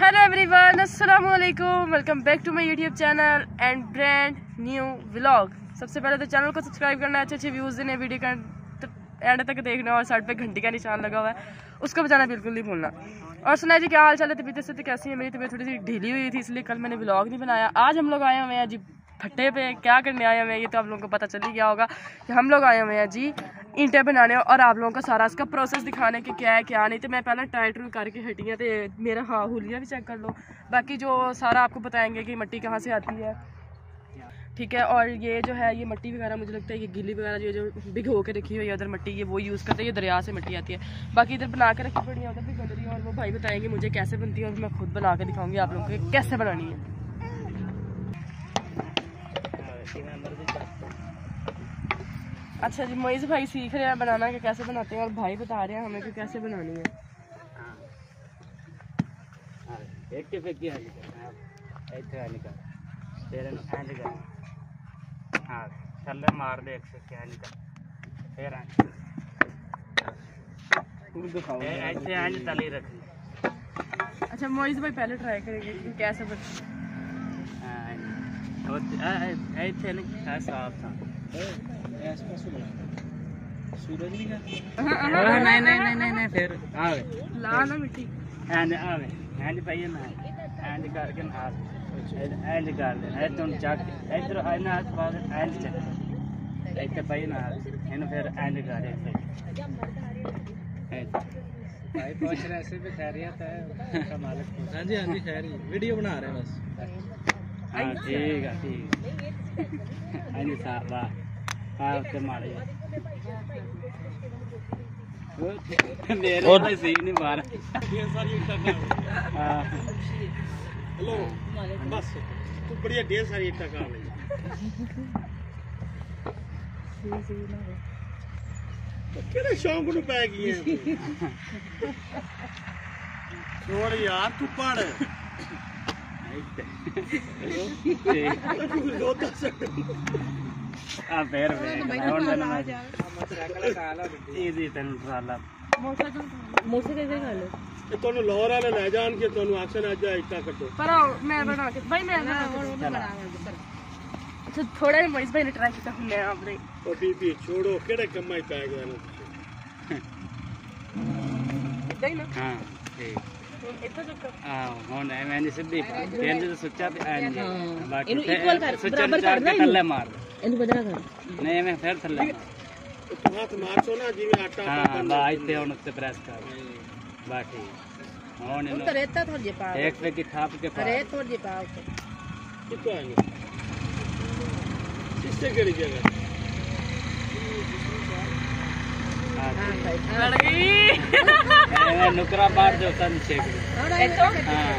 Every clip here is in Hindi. हेलो एवरीवन, अस्सलाम वालेकुम। Welcome back to my YouTube channel and brand new vlog. सबसे पहले तो चैनल को सब्सक्राइब करना है, अच्छे व्यूज़ देने, वीडियो का एंड तक देखना और साइड पे घंटी का निशान लगा हुआ है उसको बजाना बिल्कुल नहीं भूलना। और सुना जी क्या हाल चाल है, तबीयत से तो कैसी है। मेरी तबीयत थोड़ी सी ढीली हुई थी इसलिए कल मैंने व्लॉग नहीं बनाया। आज हम लोग आए हुए हैं जी भट्टे पे। क्या करने आए हुए हैं ये तो आप लोगों को पता चल ही गया होगा कि हम लोग आए हुए हैं जी ईंटें बनाने और आप लोगों का सारा इसका प्रोसेस दिखाने कि क्या है क्या नहीं। तो मैं पहले टाइट रूल करके हटियाँ तो मेरा हाँ हुलिया भी चेक कर लो, बाकी जो सारा आपको बताएंगे कि मट्टी कहाँ से आती है, ठीक है। और ये जो है ये मट्टी वगैरह मुझे लगता है ये गीली वगैरह जो भिगो के रखी हुई है उधर मट्टी, ये वो यूज़ करते हैं, ये दरिया से मिट्टी आती है। बाकी इधर बना के रखी पड़ी है, उधर भी गल रही है और वो भाई बताएंगे मुझे कैसे बनती है और मैं खुद बना के दिखाऊँगी आप लोगों को कैसे बनानी है। अच्छा जी, मोइज़ भाई सीख रहे हैं बनाना कि कैसे बनाते हैं और भाई बता रहे हैं हमें कि कैसे बनानी है। एक के फेंकी है निकल मार दे, क्या निकल फिर ऐसे आज तले रख। अच्छा मोइज़ भाई पहले ट्राई करेंगे कि कैसे बनता। सूरज नहीं नहीं नहीं नहीं नहीं फिर आवे ला ना मिट्टी एंड आवे एंड पाइए ना एंड करके ना एंड कर ले एंड तुम चक इधर आना हाथ बाद एंड चक ऐसे पाइए ना एंड फिर एंड कर भाई पहुंच रहे। ऐसे भी खैरियत है का मालिक। हां जी हां जी खैर वीडियो बना रहे हैं बस। हां ठीक है ठीक है एंड साहब वाह शौक नूं पै गई छोड़ यार तू पढ़ आ पैर पे और ना मोटरसाइकिल का ला इजी तन साला मोटरसाइकिल का लो तो तोनु लोहरा ने ले जान के तोनु आसन आ जा इतना कटो पर मैं बना के भाई मैं बना के अच्छा थोड़ा मोइस भाई ने ट्राई किया हमने आपने ओ बीबी छोड़ो केड़े कमाई पे गया दे ना। हां ठीक लड़की नुकरा बार जो सन छेक तो हां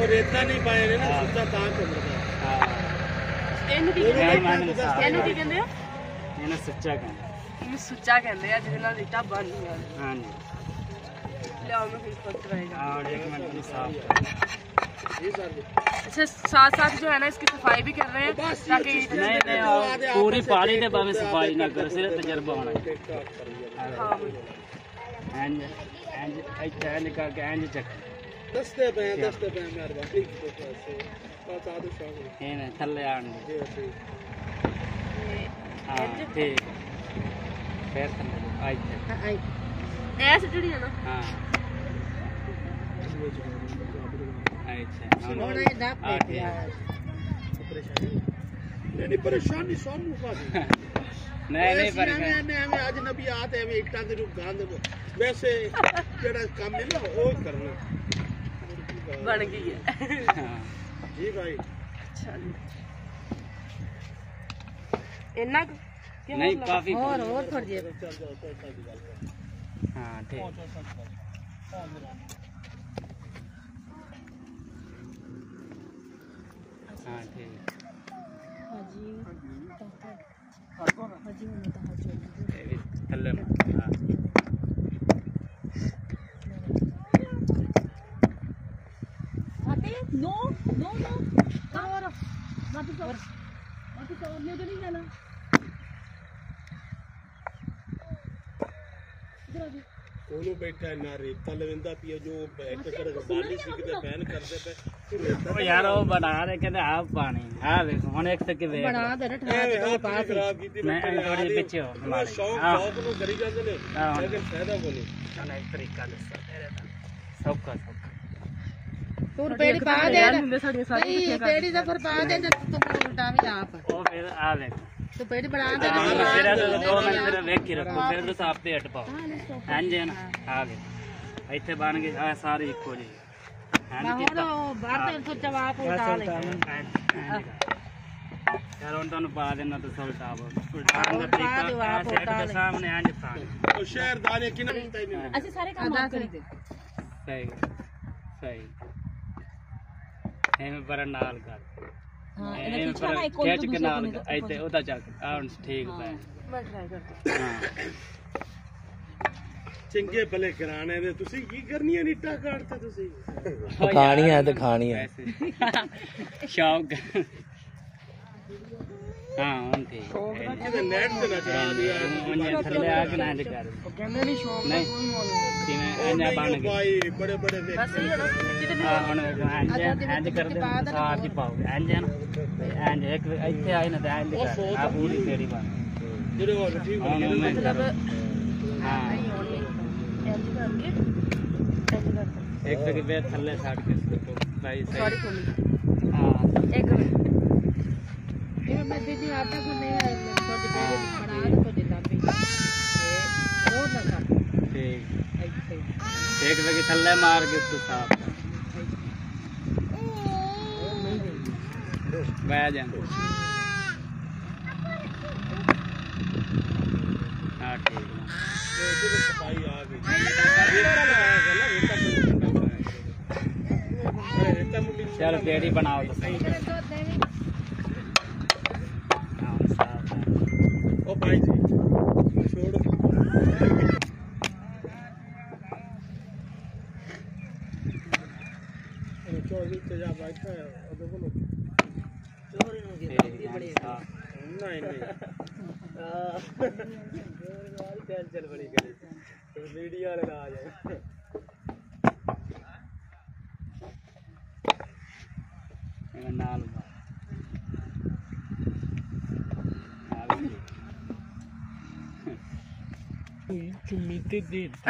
और रेता नहीं पाए रे ना सच्चा तां चल रहा। हां एनु की कहंदे हो एना सच्चा कहंदे एनु सच्चा कहंदे यार जिहना रेता बन गया। हां जी ले आओ मैं फिर पत्थर आएगा और एक मिनट में साफ ये सर जी। अच्छा साथ-साथ जो है ना इसकी सफाई भी कर रहे हैं ताकि नहीं नहीं पूरी पानी दे बावे सफाई ना कर सिर्फ तजुर्बा होना है। हां एंड एंड ऐसा निकाल के एंड चेक दस्ते पे यार बाकी तो ऐसे बात आदत शौक है ना थल्ले आन जी ठीक पैर थल्ले आई आई ऐसे जुड़ी है ना। हां अच्छा और ये दाप पे परेशानी नहीं परेशानी सोन मुका नहीं परेशान मैं आज नबी आते हैं एकटा के रूप गांध वैसे जड़ा काम है ना वो करना बन गई है। हां जी भाई चलो इतना नहीं काफी और कर दिए। हां ठीक हां ठीक हाजी हाजी होता है चलो थल्ले में। हां नो नो नो और वापस और नहीं उधर नहीं जाना इधर आ जाओ कोलो बैठा है ना रेता लवेंदा पिया जो एक तरह बाली सी के बैन कर दे पे ओ यार वो बना दे के आप पानी हां देखो हन एक तक के बना दे रहा है पास मैं थोड़ी पीछे हो हमारे शौक को करी जाते ले लेकिन फायदा को नहीं चला एक तरीका से तेरे था सबका सबका तू पेड़ी पा दे नहीं पेड़ी से पर पा दे तो उल्टा भी आप ओ फिर आ दे तो पेड़ बना दे मेरा तो 2 मिनट मेरा वेक के रखो फिर तो साफ पे हट पाओ हां जी ना आ गए इथे बन गए आ सारे इको जी हां जी तो बाहर तो जवाब उठा ले यार उन तो पा देना तो सल्टा उल्टा अंदर तरीका है सामने आज पानी ओ शहर दाने कि नहीं अच्छे सारे काम कर दे सही सही एम पर नाल कर हां ये तो ना एक कोई के नाल आते ओदा चल आवन ठीक है मैं ट्राई करता हां चंगे भले कराने दे तुसी की करनी है नीटा काटते तुसी खानी है तो खानी है शौक हां हम ठीक है नेट से ना चला दिया मुझे थल्ले आके ना कर वो कहने नहीं शौक नहीं किने ना बन गए बड़े बड़े बस हां आज कर दे आज पाओगे आज है ना एंड एक इथे आई ना ध्यान दे आप पूरी तेरी बात तेरे वो ठीक है मतलब हां नहीं होने ऐसे करके ऐसे करके एक तक पे थल्ले साइड के इसको भाई सॉरी बोली हां एक ये मैं दीदी आपने को नहीं है तो दीदी बना दो तो देता पे और ना कर ठीक एक लगे थल्ले मार के तो साफ बैठ जान हां ठीक है तो सफाई आ गई रेता मुंडी चल पेड़ी बनाओ तो सही ओ भाई जी छोड़ छोड़ के जा बैठा है और देखो नहीं नहीं चल बड़ी करी वीडियो लगा जाए नाल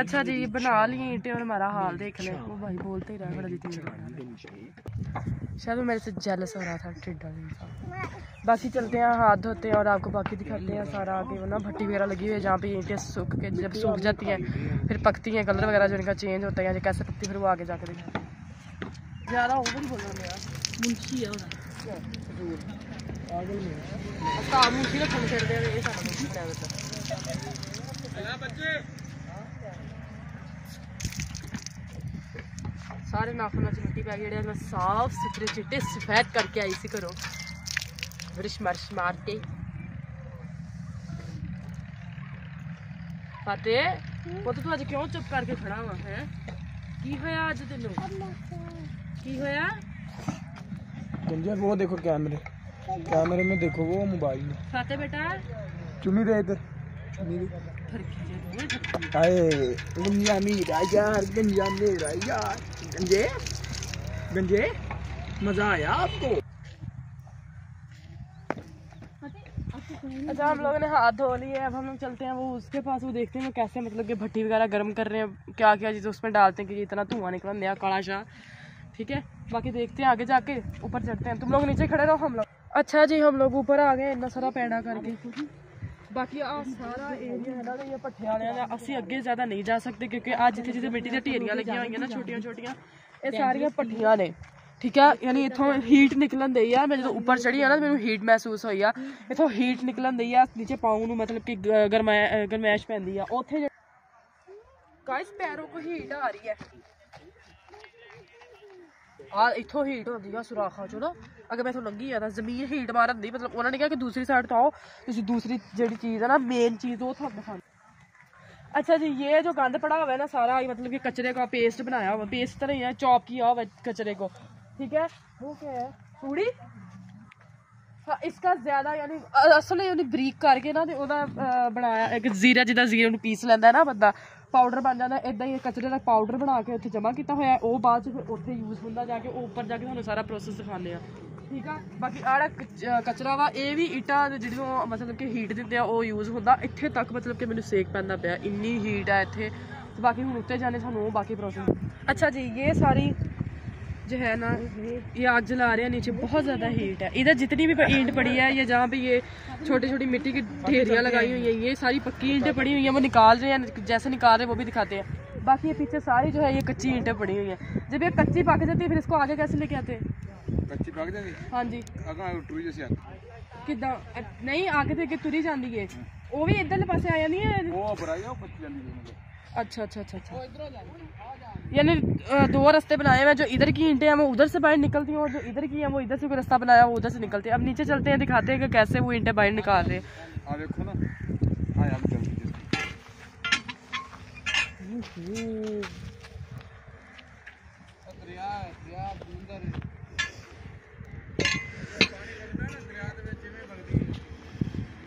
अच्छा जी बना लिए ईंटें और हमारा हाल देख ले वो भाई बोलते ही रहा बड़ा जीते शायद मेरे से जेलस हो रहा था टिड्डा बाकी चलते हैं हाथ धोते हैं और आपको बाकी दिखाते हैं सारा आगे वो ना भट्टी वगैरह लगी हुई है जहाँ पे ईंटें सूख के जब सूख जाती हैं फिर पकती हैं कलर वगैरह जो इनका चेंज होता है या कैसे पकती फिर वो आगे जाकर दिखाते हैं ज़्यादा ओवर बोल रहा है मुंशी है मुंशी ना फोन कर दे सारे नाखून च मिट्टी पै गई मैं साफ सुथरे चिट्टे सफेद करके आई सी घरों ब्रश मर्श मार के फतेह वो तू अज क्यों चुप करके खड़ा हुआ है की होया अज तेन की होया गंजा वो देखो कैमरे कैमरे में देखो वो मोबाइल में फतेह बेटा चुमी दे इधर चुमी दे फरकी आए गंजा मेरा यार गंजा मेरा यार गंजे गंजे मजा आया आपको अच्छा हम लोगों ने हाथ धो लिए अब हम लोग चलते हैं वो उसके पास वो देखते हैं वो कैसे मतलब कि भट्टी वगैरह गर्म कर रहे हैं क्या क्या चीज़ उसमें डालते हैं कि इतना धुआं निकला नया काला शाह ठीक है बाकी देखते हैं आगे जाके ऊपर चढ़ते हैं तुम लोग नीचे खड़े रहो हम लोग अच्छा जी हम लोग ऊपर आ गए इतना सारा पैड़ा करके बाकी आ सारा एरिया है ना तो ये भट्ठे वाले का असी अगे ज़्यादा नहीं जा सकते क्योंकि आज जितनी जितनी मिट्टी की ढेरियाँ लगियां हुई ना छोटिया छोटिया ये सारिया भट्ठियां ने ठीक है यानी इतों हीट निकलन दी है मैं जो उपर चढ़ी है ना मैं हीट महसूस हुई है इतों हीट निकलन दी है नीचे पाँव में मतलब कि गरमैश पैंदी है उसे गाइस पैरों को हीट आ रही है आ इतों हीट होती है सुराखा चो ना अगर मैं इतों लंघी जाता जमीन हीट मार दी मतलब उन्होंने कहा कि दूसरी साइड तो आओ दूसरी जी चीज़ है ना मेन चीज़ वो थोड़ा दिखानी अच्छा जी ये जो गंद पड़ा हुआ है ना सारा मतलब कि कचरे का पेस्ट बनाया हुआ पेस्ट तरह ही है चॉप किया हुआ कचरे को ठीक है वो क्या है पूरी हाँ इसका ज़्यादा यानी असल उन्हें बरीक करके ना तो बनाया एक जीरा जिदा जीरे पीस लेंदा है ना बंदा पाउडर बन जाता है। इदा ही कचरे का पाउडर बना के उत्थे जमा किया होया है, वो बाद उत्थे यूज होंदा जाके उपर जाके तुहानूं सारा प्रोसेस दिखाने आ, ठीक है। बाकी आड़ा कचरा वा ये भी ईटा जो मतलब कि हीट दिंदे आ यूज होंदा, इत्थे तक मतलब कि मैनूं सेक पैंदा पिया, इन्नी हीट है इत्थे। तो बाकी हुण उत्ते जाने सानूं बाकी प्रोसेस। अच्छा जी, ये सारी जो है ना ये आग जला रहे हैं, नीचे बहुत ज़्यादा हीट है। इधर जितनी भी ईंट पड़ी है या जहाँ पे ये छोटी छोटी मिट्टी की ढेरियाँ लगाई हुई है, ये सारी पक्की ईंटें पड़ी हुई हैं, वो निकाल रहे हैं। जैसे निकाल रहे हैं वो भी दिखाते हैं। बाकी ये पीछे सारी जो है ये कच्ची ईंटें पड़ी हुई हैं। जब ये कच्ची पक जाती है फिर इसको आगे कैसे लेके आते हैं? कच्ची पक जाती है, हाँ जी, किदा नहीं आगे तो अगर तुरी जाती है, वो भी इधरले पासे आ जाती है। अच्छा अच्छा अच्छा अच्छा, यानी दो रास्ते बनाए हुए हैं। जो इधर की ईंटें हैं वो उधर से बाहर निकलती हैं, और जो इधर की हैं वो इधर से कोई रास्ता बनाया वो उधर से निकलती है। अब नीचे चलते हैं, दिखाते हैं कि कैसे वो ईंटें बाहर निकाल रहे हैं। देखो ना,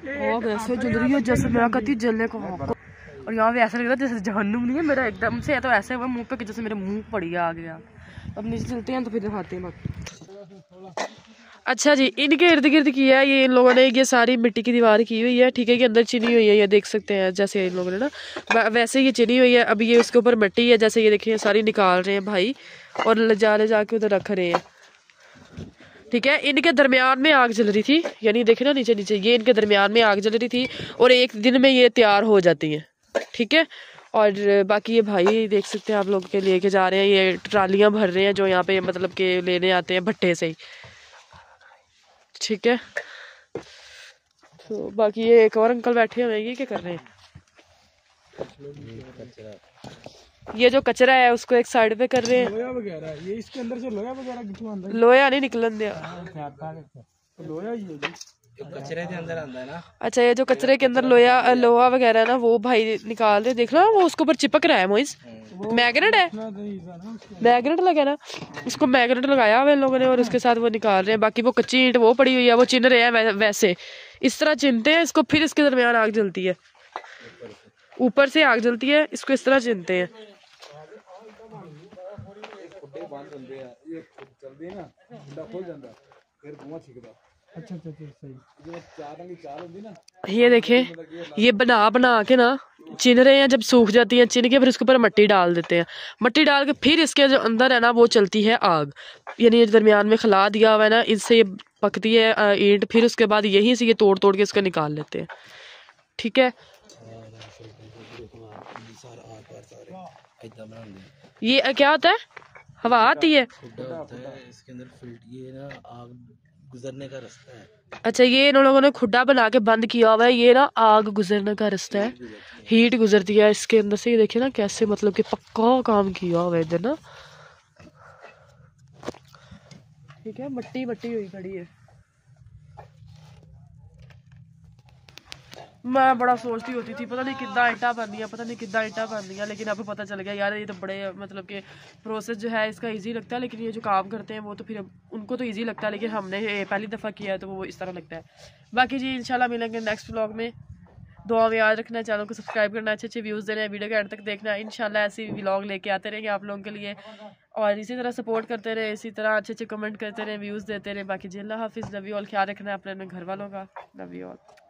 और वैसे जल रही है जैसे मेरा कती जलने को, और यहाँ भी ऐसा लग रहा है जैसे जहन्नुम नहीं है मेरा एकदम से, या तो ऐसे हुआ मुंह पे कि जैसे मेरे मुंह पड़ी आ गया। अब नीचे चलते हैं तो फिर दिखाते हैं बाकी। अच्छा जी, इनके इर्द गिर्द किया है ये, इन लोगों ने ये सारी मिट्टी की दीवार की हुई है, ठीक है, कि अंदर चिनी हुई है, ये देख सकते हैं जैसे इन लोगों ने ना वैसे ये चिनी हुई है। अब ये उसके ऊपर मिट्टी है, जैसे ये देखिए सारी निकाल रहे हैं भाई, और ले जाके उधर रख रहे हैं, ठीक है। इनके दरमियान में आग जल रही थी, यानी देखे ना नीचे नीचे ये इनके दरमियान में आग जल रही थी, और एक दिन में ये तैयार हो जाती है, ठीक है। और बाकी ये भाई देख सकते हैं आप लोग के लेके जा रहे हैं, ये ट्रालियां भर रहे हैं जो यहाँ पे मतलब के लेने आते हैं भट्टे से ही, ठीक है। तो बाकी ये एक और अंकल बैठे हुए हैं, ये क्या कर रहे हैं? ये जो कचरा है उसको एक साइड पे कर रहे हैं। लोया वगैरह ये इसके अंदर से लोया वगैरह, लोया नहीं निकलन दिया कचरे के अंदर आंदा है ना। अच्छा, ये जो कचरे के अंदर लोया लोहा वगैरह ना वो भाई निकाल रहे, देख लो वो उसके ऊपर चिपक रहा है, मोइस मैग्नेट है, मैग्नेट लगा ना उसको, मैग्नेट लगाया हुआ इन लोगों ने, और उसके साथ वो निकाल रहे हैं। बाकी वो कच्ची ईंट वो पड़ी हुई है, वो चिन रहे हैं, वैसे इस तरह चिनते हैं इसको, फिर इसके दरमियान आग जलती है, ऊपर से आग जलती है, इसको इस तरह चिनते हैं। ये देखे ये बना बना के ना चिन रहे हैं, जब सूख जाती है चिन के फिर उसके ऊपर मिट्टी डाल देते हैं, मिट्टी डाल के फिर इसके जो अंदर है ना वो चलती है आग, यानी दरमियान में खला दिया हुआ है ना, इससे ये पकती है ईंट, फिर उसके बाद यहीं से ये तोड़ तोड़ के इसको निकाल लेते हैं, ठीक है। ये क्या होता है? हवा आती है गुजरने का रास्ता है। अच्छा, ये इन लोगों ने खुड्डा बना के बंद किया हुआ है, ये ना आग गुजरने का रास्ता है, हीट गुजरती है इसके अंदर से। ये देखिए ना कैसे मतलब कि पक्का काम किया हुआ है इधर ना, ठीक है। मट्टी मट्टी हुई खड़ी है। मैं बड़ा सोचती होती थी पता नहीं कितना ईंटा बननी है, पता नहीं कितना ईंटा बननी है, लेकिन अब पता चल गया यार ये तो बड़े मतलब कि प्रोसेस जो है इसका इजी लगता है, लेकिन ये जो काम करते हैं वो तो फिर उनको तो इजी लगता है, लेकिन हमने पहली दफ़ा किया है तो वो इस तरह लगता है। बाकी जी इंशाल्लाह मिलेंगे नेक्स्ट व्लॉग में। दुआ में याद रखना, चैनल को सब्सक्राइब करना, अच्छे अच्छे व्यूज़ देना, वीडियो के एंड तक देखना। इंशाल्लाह ऐसे व्लॉग लेके आते रहेंगे आप लोगों के लिए, और इसी तरह सपोर्ट करते रहे, इसी तरह अच्छे अच्छे कमेंट करते रहे, व्यूज़ देते रहे। बाकी जी अल्लाह हाफिज़, लव यू ऑल। ख्याल रखना अपने अपने घर वालों का, लव यू ऑल।